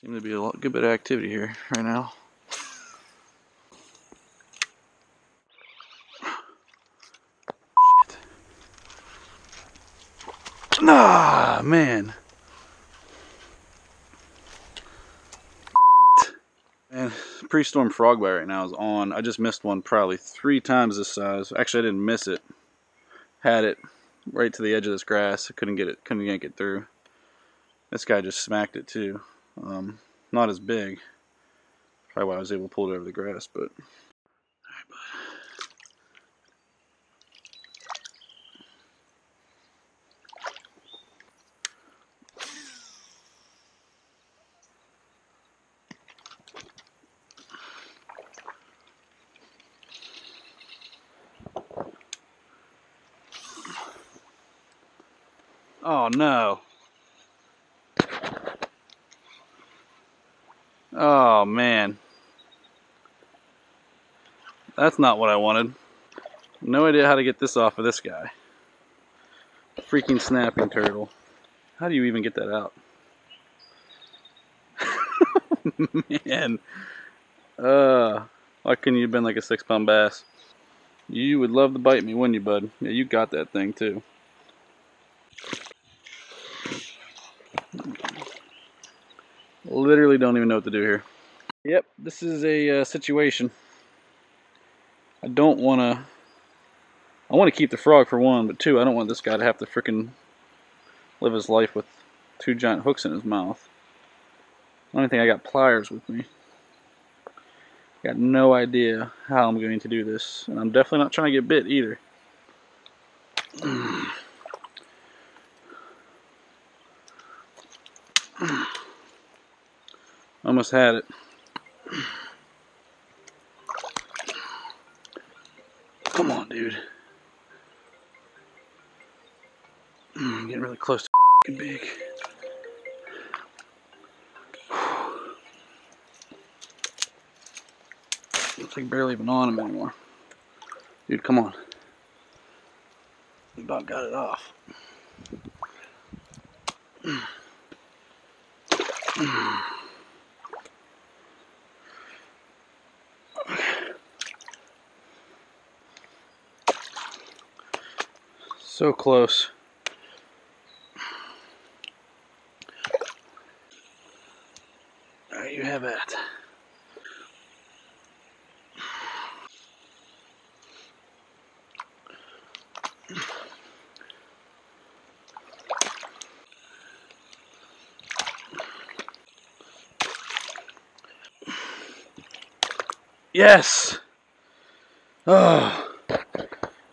Seems to be a good bit of activity here right now. Shit. Ah, man. And pre-storm frog bite right now is on. I just missed one probably 3 times this size. Actually, I didn't miss it. Had it right to the edge of this grass. I couldn't get it. Couldn't yank it through. This guy just smacked it too. Not as big. Probably why I was able to pull it over the grass. But all right, bud. Oh no. Oh man. That's not what I wanted. No idea how to get this off of this guy. Freaking snapping turtle. How do you even get that out? Man. Why couldn't you have been like a 6-pound bass? You would love to bite me, wouldn't you, bud? Yeah, you got that thing too. Literally don't even know what to do here. Yep, this is a situation. I don't want to... I want to keep the frog for one, but two, I don't want this guy to have to freaking live his life with 2 giant hooks in his mouth. The only thing, I got pliers with me. Got no idea how I'm going to do this, and I'm definitely not trying to get bit either. Almost had it. Come on, dude. I'm getting really close to f***ing big. It's like barely even on him anymore. Dude, come on. We about got it off. So close. All right, you have that. Yes. Oh,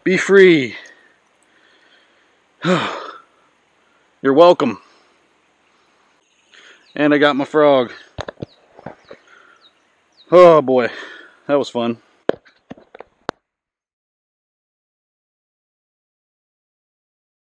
be free. You're welcome. And I got my frog. Oh boy, that was fun.